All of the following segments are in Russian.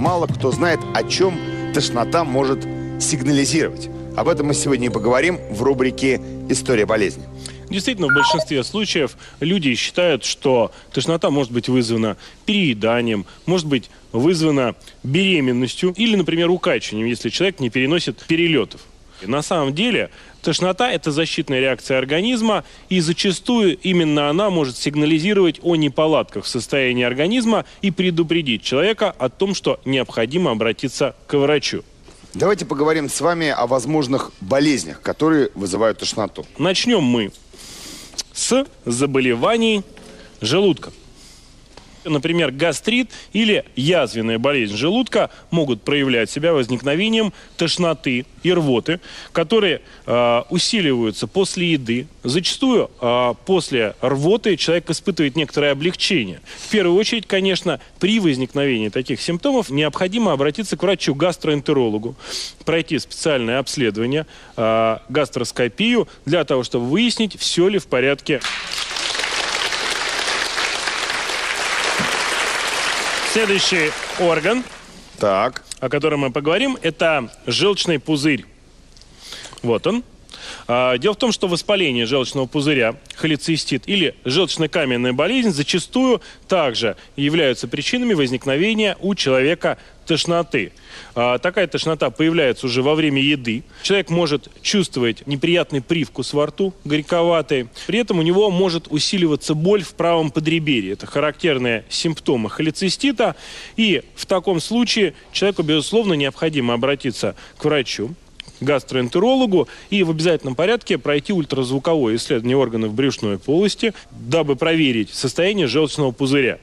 мало кто знает, о чем тошнота может сигнализировать. Об этом мы сегодня и поговорим в рубрике «История болезни». Действительно, в большинстве случаев люди считают, что тошнота может быть вызвана перееданием, может быть вызвана беременностью или, например, укачиванием, если человек не переносит перелетов. На самом деле тошнота – это защитная реакция организма, и зачастую именно она может сигнализировать о неполадках в состоянии организма и предупредить человека о том, что необходимо обратиться к врачу. Давайте поговорим с вами о возможных болезнях, которые вызывают тошноту. Начнем мы с заболеваний желудка. Например, гастрит или язвенная болезнь желудка могут проявлять себя возникновением тошноты и рвоты, которые усиливаются после еды. Зачастую после рвоты человек испытывает некоторое облегчение. В первую очередь, конечно, при возникновении таких симптомов необходимо обратиться к врачу-гастроэнтерологу, пройти специальное обследование, гастроскопию, для того, чтобы выяснить, все ли в порядке. Следующий орган, о котором мы поговорим, это желчный пузырь. Вот он. Дело в том, что воспаление желчного пузыря, холецистит или желчнокаменная болезнь зачастую также являются причинами возникновения у человека тошноты. Такая тошнота появляется уже во время еды. Человек может чувствовать неприятный привкус во рту, горьковатый. При этом у него может усиливаться боль в правом подреберье. Это характерные симптомы холецистита. И в таком случае человеку, безусловно, необходимо обратиться к врачу, гастроэнтерологу, и в обязательном порядке пройти ультразвуковое исследование органов брюшной полости, дабы проверить состояние желчного пузыря.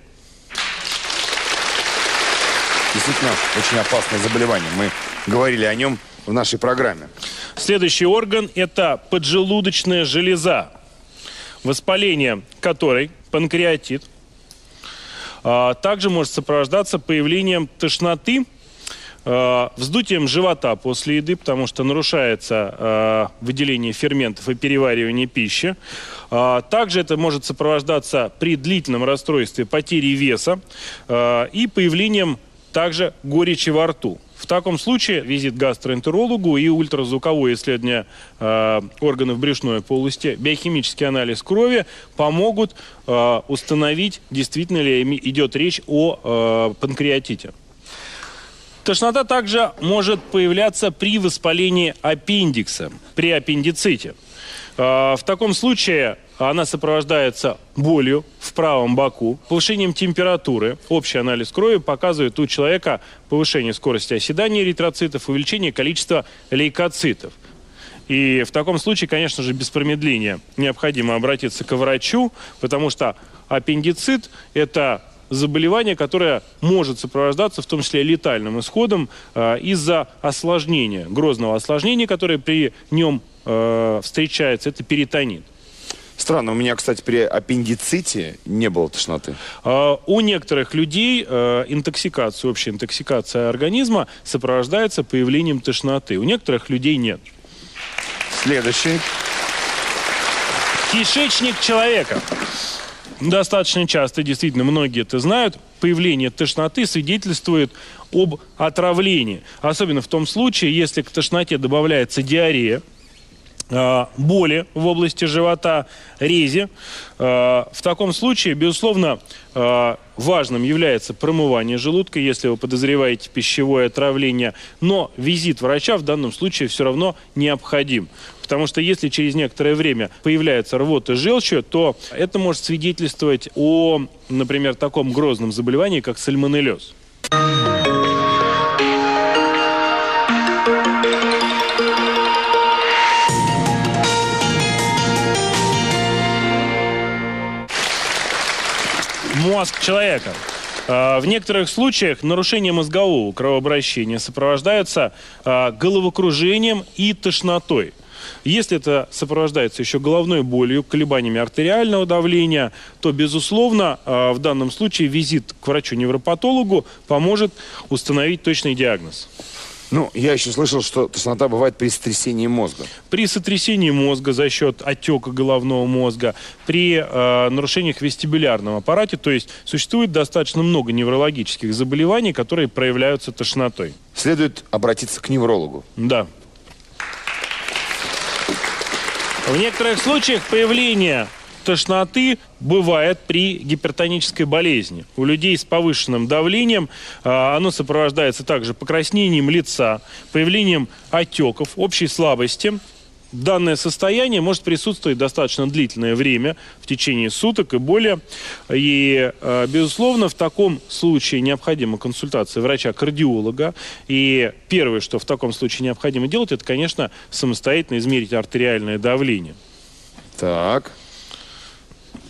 Действительно, очень опасное заболевание. Мы говорили о нем в нашей программе. Следующий орган – это поджелудочная железа, воспаление которой, панкреатит, также может сопровождаться появлением тошноты, вздутием живота после еды, потому что нарушается выделение ферментов и переваривание пищи. Также это может сопровождаться при длительном расстройстве потери веса и появлением также горечи во рту. В таком случае визит к гастроэнтерологу и ультразвуковое исследование органов брюшной полости, биохимический анализ крови помогут установить, действительно ли идет речь о панкреатите. Тошнота также может появляться при воспалении аппендикса, при аппендиците. В таком случае она сопровождается болью в правом боку, повышением температуры. Общий анализ крови показывает у человека повышение скорости оседания эритроцитов, увеличение количества лейкоцитов. И в таком случае, конечно же, без промедления необходимо обратиться к врачу, потому что аппендицит – это заболевание, которое может сопровождаться в том числе летальным исходом из-за осложнения, грозного осложнения, которое при нем встречается, это перитонит. Странно, у меня, кстати, при аппендиците не было тошноты. У некоторых людей интоксикация, общая интоксикация организма сопровождается появлением тошноты. У некоторых людей нет. Следующий. Кишечник человека. Достаточно часто, действительно, многие это знают, появление тошноты свидетельствует об отравлении. Особенно в том случае, если к тошноте добавляется диарея, боли в области живота, рези. В таком случае, безусловно, важным является промывание желудка, если вы подозреваете пищевое отравление. Но визит врача в данном случае все равно необходим. Потому что если через некоторое время появляется рвота с желчью, то это может свидетельствовать о, например, таком грозном заболевании, как сальмонеллез. Мозг человека. В некоторых случаях нарушение мозгового кровообращения сопровождается головокружением и тошнотой. Если это сопровождается еще головной болью, колебаниями артериального давления, то, безусловно, в данном случае визит к врачу-невропатологу поможет установить точный диагноз. Ну, я еще слышал, что тошнота бывает при сотрясении мозга. При сотрясении мозга за счет отека головного мозга, при нарушениях в вестибулярном аппарате, то есть существует достаточно много неврологических заболеваний, которые проявляются тошнотой. Следует обратиться к неврологу. Да. В некоторых случаях появление тошноты бывает при гипертонической болезни. У людей с повышенным давлением оно сопровождается также покраснением лица, появлением отеков, общей слабости. Данное состояние может присутствовать достаточно длительное время, в течение суток и более. И, безусловно, в таком случае необходима консультация врача-кардиолога. И первое, что в таком случае необходимо делать, это, конечно, самостоятельно измерить артериальное давление. Так.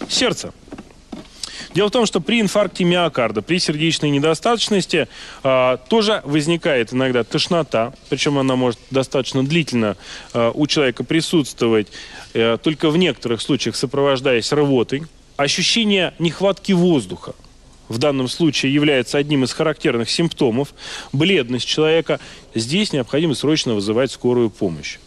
Сердце. Дело в том, что при инфаркте миокарда, при сердечной недостаточности тоже возникает иногда тошнота, причем она может достаточно длительно у человека присутствовать, только в некоторых случаях сопровождаясь рвотой. Ощущение нехватки воздуха в данном случае является одним из характерных симптомов. Бледность человека. Здесь необходимо срочно вызывать скорую помощь.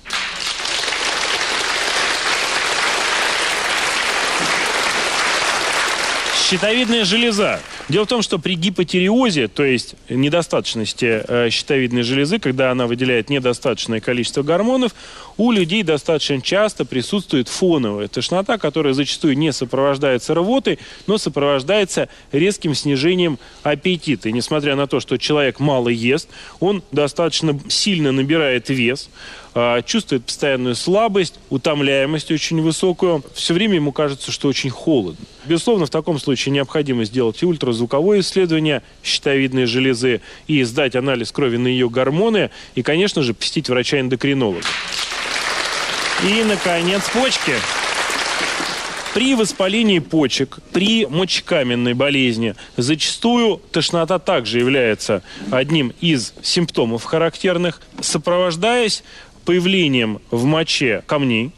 Щитовидная железа. Дело в том, что при гипотиреозе, то есть недостаточности щитовидной железы, когда она выделяет недостаточное количество гормонов, у людей достаточно часто присутствует фоновая тошнота, которая зачастую не сопровождается рвотой, но сопровождается резким снижением аппетита. И несмотря на то, что человек мало ест, он достаточно сильно набирает вес, чувствует постоянную слабость, утомляемость очень высокую. Все время ему кажется, что очень холодно. Безусловно, в таком случае необходимо сделать и ультразвуковое исследование щитовидной железы, и сдать анализ крови на ее гормоны, и, конечно же, посетить врача-эндокринолога. И, наконец, почки. При воспалении почек, при мочекаменной болезни зачастую тошнота также является одним из симптомов характерных, сопровождаясь появлением в моче камней,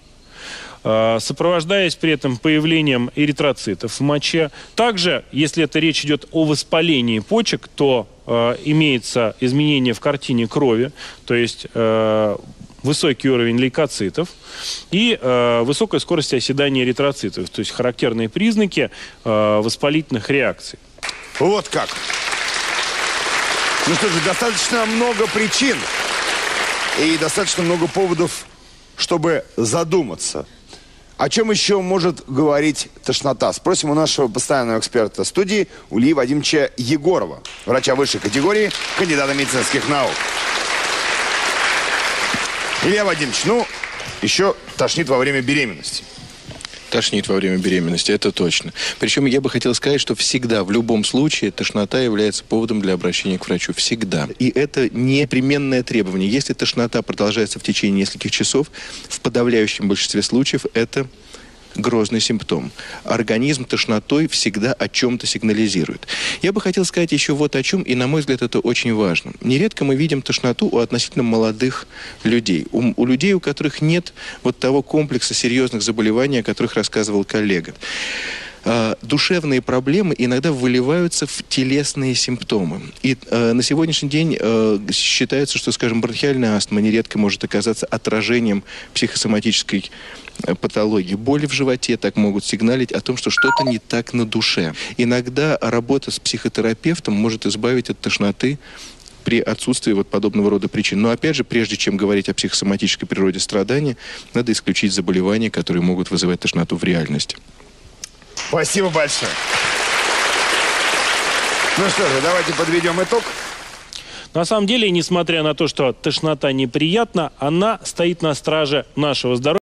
сопровождаясь при этом появлением эритроцитов в моче. Также, если это речь идет о воспалении почек, то имеется изменение в картине крови, то есть высокий уровень лейкоцитов и высокая скорость оседания эритроцитов, то есть характерные признаки воспалительных реакций. Вот как. Ну что же, достаточно много причин и достаточно много поводов, чтобы задуматься. О чем еще может говорить тошнота? Спросим у нашего постоянного эксперта студии Ильи Вадимовича Егорова, врача высшей категории, кандидата медицинских наук. Илья Вадимович, ну, еще тошнит во время беременности. Тошнит во время беременности, это точно. Причем я бы хотел сказать, что всегда, в любом случае, тошнота является поводом для обращения к врачу. Всегда. И это непременное требование. Если тошнота продолжается в течение нескольких часов, в подавляющем большинстве случаев это грозный симптом. Организм тошнотой всегда о чем-то сигнализирует. Я бы хотел сказать еще вот о чем, и, на мой взгляд, это очень важно. Нередко мы видим тошноту у относительно молодых людей. У людей, у которых нет вот того комплекса серьезных заболеваний, о которых рассказывал коллега. Душевные проблемы иногда выливаются в телесные симптомы. И на сегодняшний день считается, что, скажем, бронхиальная астма нередко может оказаться отражением психосоматической патологии. Боли в животе так могут сигналить о том, что что-то не так на душе. Иногда работа с психотерапевтом может избавить от тошноты при отсутствии вот подобного рода причин. Но опять же, прежде чем говорить о психосоматической природе страдания, надо исключить заболевания, которые могут вызывать тошноту в реальности. Спасибо большое. Ну что же, давайте подведем итог. На самом деле, несмотря на то, что тошнота неприятна, она стоит на страже нашего здоровья.